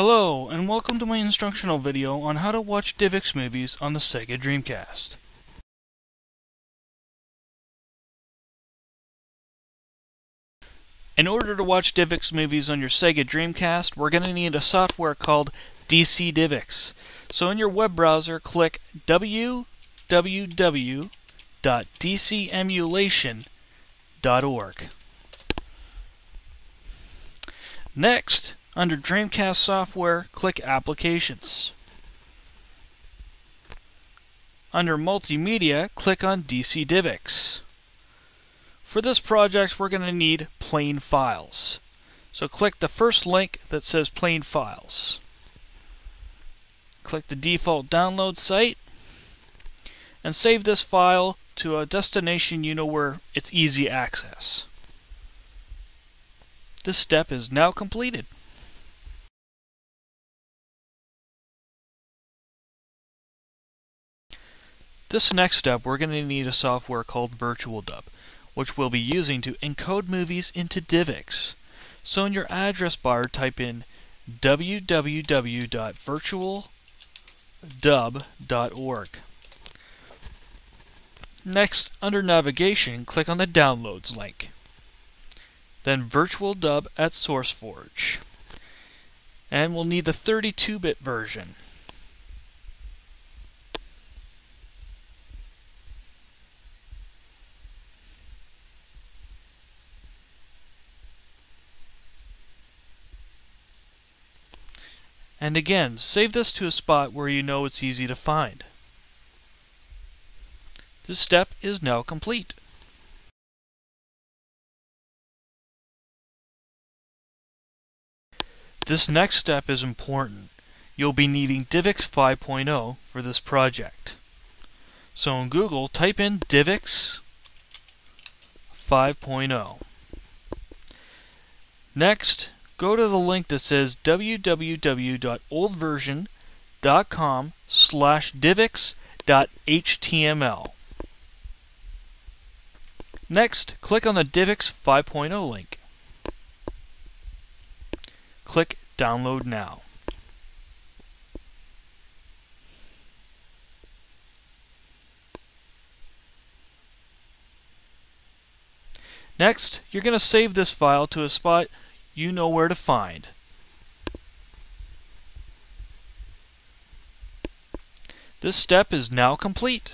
Hello, and welcome to my instructional video on how to watch DivX movies on the Sega Dreamcast. In order to watch DivX movies on your Sega Dreamcast, we're going to need a software called DC DivX. So in your web browser, click www.dcemulation.org. Next, under Dreamcast Software, click Applications. Under Multimedia, click on DC DivX. For this project, we're going to need plain files. So click the first link that says plain files. Click the default download site and save this file to a destination you know where it's easy access. This step is now completed. This next step, we're going to need a software called VirtualDub, which we'll be using to encode movies into DivX. So in your address bar, type in www.virtualdub.org. Next, under Navigation, click on the Downloads link. Then VirtualDub at SourceForge. And we'll need the 32-bit version. And again, save this to a spot where you know it's easy to find. This step is now complete. This next step is important. You'll be needing DivX 5.0 for this project. So in Google, type in DivX 5.0. Next, go to the link that says www.oldversion.com/divx.html. Next, click on the DivX 5.0 link. Click Download Now. Next, you're going to save this file to a spot you know where to find. This step is now complete.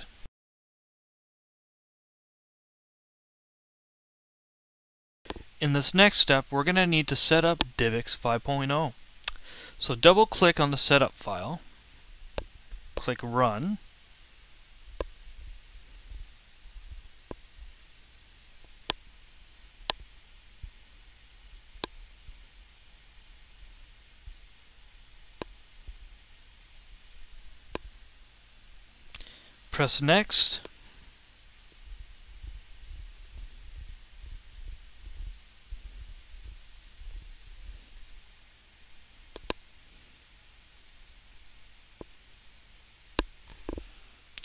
In this next step, we're going to need to set up DivX 5.0. So double click on the setup file, click Run, press Next,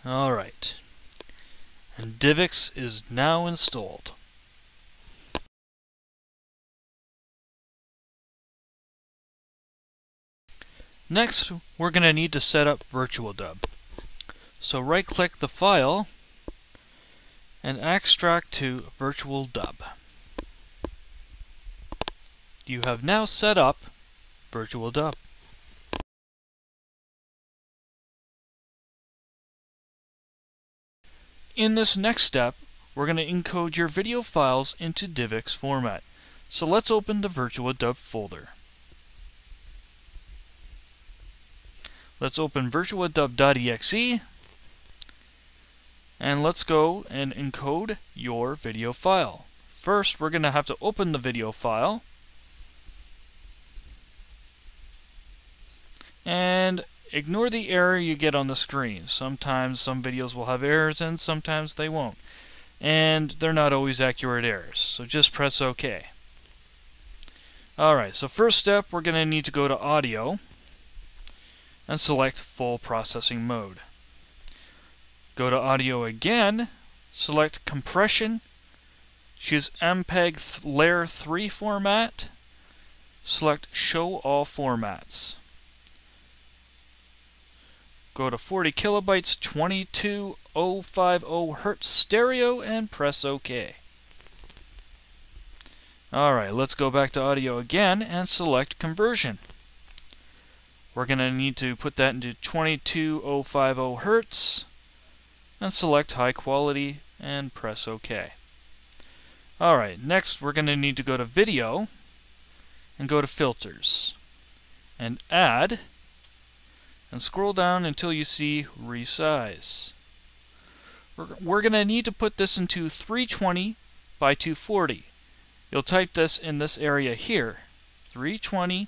alright, and DivX is now installed. Next, we're going to need to set up VirtualDub. So right-click the file and extract to VirtualDub. You have now set up VirtualDub. In this next step, we're going to encode your video files into DivX format. So let's open the VirtualDub folder. Let's open virtualdub.exe. And let's go and encode your video file. First, we're going to have to open the video file. And ignore the error you get on the screen. Sometimes some videos will have errors and sometimes they won't. And they're not always accurate errors. So just press OK. Alright, so first step, we're going to need to go to Audio and select Full Processing Mode. Go to Audio again, select Compression, choose MPEG Layer 3 format, select Show All Formats. go to 40 kilobytes, 22050 Hz stereo, and press OK. Alright, let's go back to audio again and select conversion. We're going to need to put that into 22050 Hz and select high quality and press OK. Alright, next we're going to need to go to video and go to filters and add, and scroll down until you see resize. We're going to need to put this into 320 by 240. You'll type this in this area here, 320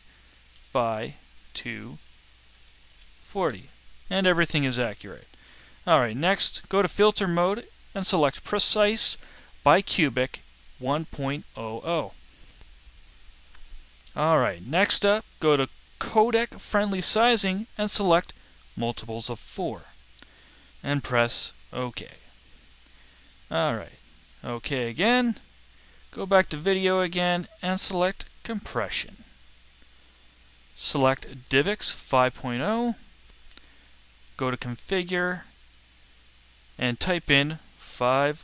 by 240, and everything is accurate. Alright, next go to filter mode and select precise bicubic 1.00. Alright, next up go to codec friendly sizing and select multiples of 4 and press OK. Alright, OK again, go back to video again and select compression. Select DivX 5.0, go to configure and type in 500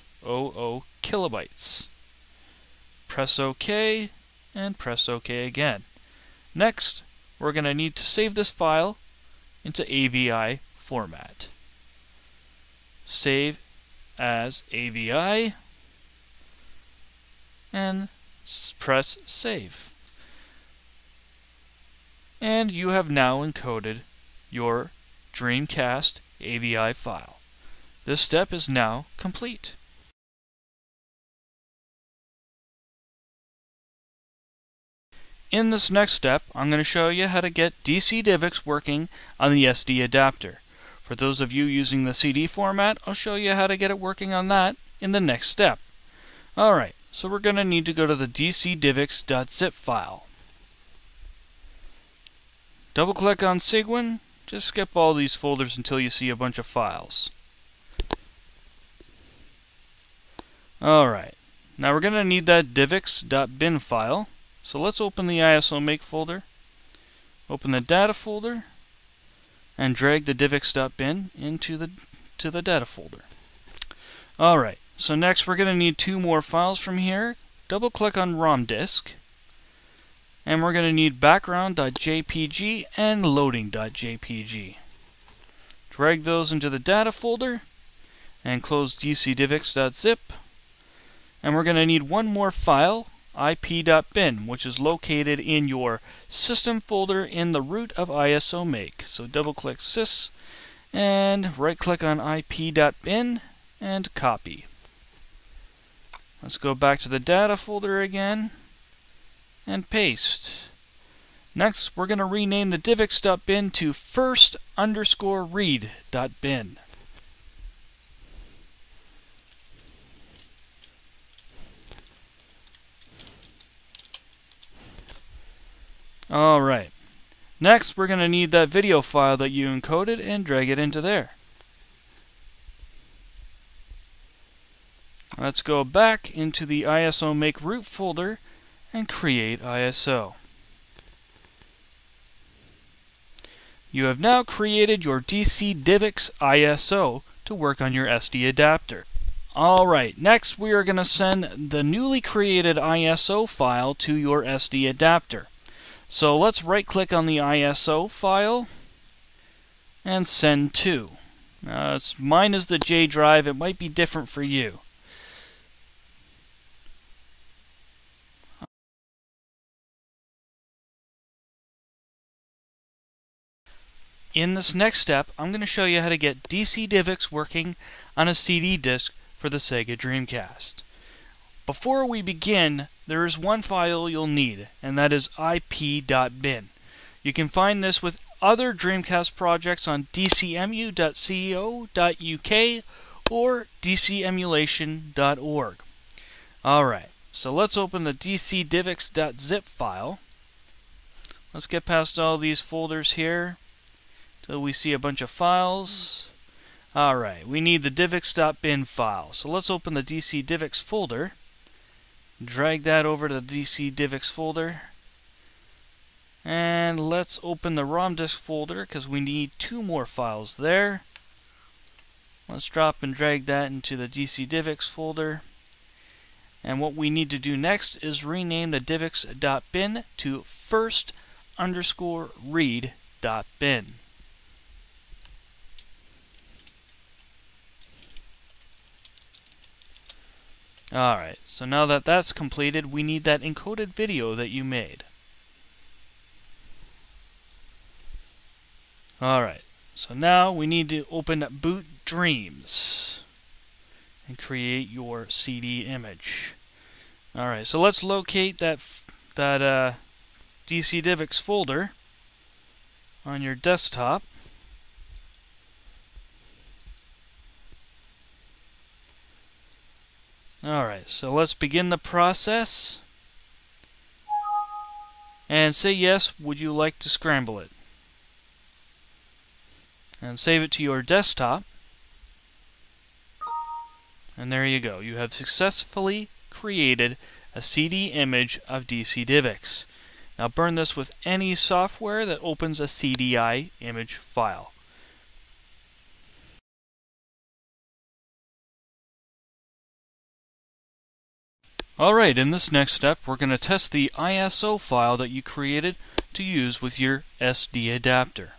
kilobytes. Press OK and press OK again. Next, we're going to need to save this file into AVI format. Save as AVI and press save. And you have now encoded your Dreamcast AVI file. This step is now complete. In this next step, I'm going to show you how to get DC DivX working on the SD adapter. For those of you using the CD format, I'll show you how to get it working on that in the next step. Alright, so we're going to need to go to the dcdivx.zip file. Double click on Cygwin, just skip all these folders until you see a bunch of files. Alright, now we're going to need that divx.bin file. So let's open the ISO make folder, open the data folder, and drag the divx.bin into the data folder. Alright, so next we're going to need two more files from here. Double click on ROM disk, and we're going to need background.jpg and loading.jpg. Drag those into the data folder and close dcdivx.zip, and we're going to need one more file, ip.bin, which is located in your system folder in the root of ISO make. So double click sys and right click on ip.bin and copy. Let's go back to the data folder again and paste. Next we're going to rename the divx.bin to first_read.bin. Alright, next we're going to need that video file that you encoded and drag it into there. Let's go back into the ISO make root folder and create ISO. You have now created your DC DivX ISO to work on your SD adapter. Alright, next we are going to send the newly created ISO file to your SD adapter. So let's right click on the ISO file and send to. Mine is the J drive, it might be different for you. In this next step, I'm going to show you how to get DC DivX working on a CD disc for the Sega Dreamcast. Before we begin, there is one file you'll need, and that is ip.bin. You can find this with other Dreamcast projects on dcmu.co.uk or dcemulation.org. Alright, so let's open the dcdivx.zip file. Let's get past all these folders here till we see a bunch of files. Alright, we need the divx.bin file, so let's open the dcdivx folder. Drag that over to the DC DivX folder And let's open the ROM disk folder because we need two more files there. Let's drop and drag that into the DC DivX folder. And what we need to do next is rename the divx.bin to first_read.bin. Alright, so now that that's completed, we need that encoded video that you made. Alright, so now we need to open up Boot Dreams and create your CD image. Alright, so let's locate that DC DivX folder on your desktop. Alright, so let's begin the process and say yes, would you like to scramble it? And save it to your desktop. And there you go. You have successfully created a CD image of DC DivX. Now burn this with any software that opens a CDI image file. Alright, in this next step we're going to test the ISO file that you created to use with your SD adapter.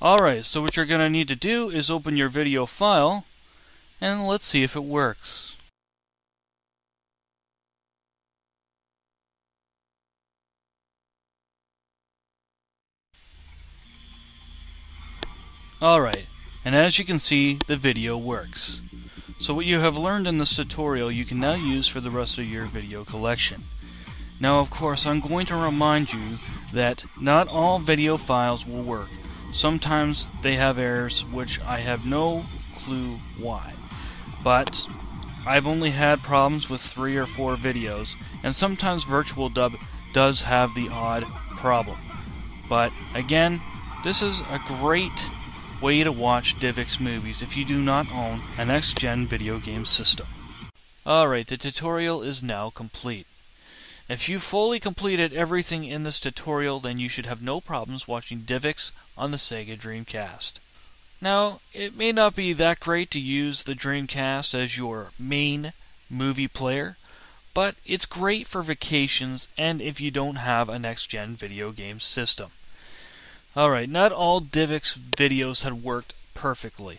Alright, so what you're going to need to do is open your video file and let's see if it works. Alright, and as you can see, the video works. So what you have learned in this tutorial you can now use for the rest of your video collection. Now of course I'm going to remind you that not all video files will work. Sometimes they have errors which I have no clue why, but I've only had problems with 3 or 4 videos, and sometimes VirtualDub does have the odd problem. But again, this is a great way to watch DivX movies if you do not own a next-gen video game system. Alright, the tutorial is now complete. If you fully completed everything in this tutorial, then you should have no problems watching DivX on the Sega Dreamcast. Now, it may not be that great to use the Dreamcast as your main movie player, but it's great for vacations and if you don't have a next-gen video game system. Alright, not all DivX videos had worked perfectly.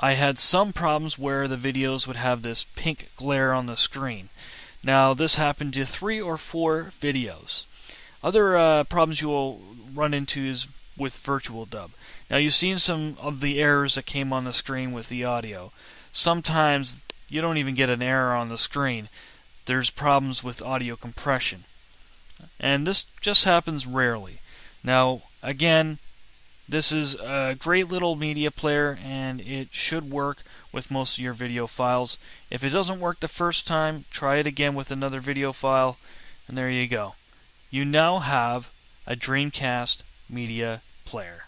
I had some problems where the videos would have this pink glare on the screen. Now this happened to 3 or 4 videos. Other problems you will run into is with VirtualDub. Now you've seen some of the errors that came on the screen with the audio. Sometimes you don't even get an error on the screen. There's problems with audio compression. And this just happens rarely. Now again, this is a great little media player and it should work with most of your video files. If it doesn't work the first time, try it again with another video file, and there you go. You now have a Dreamcast media player.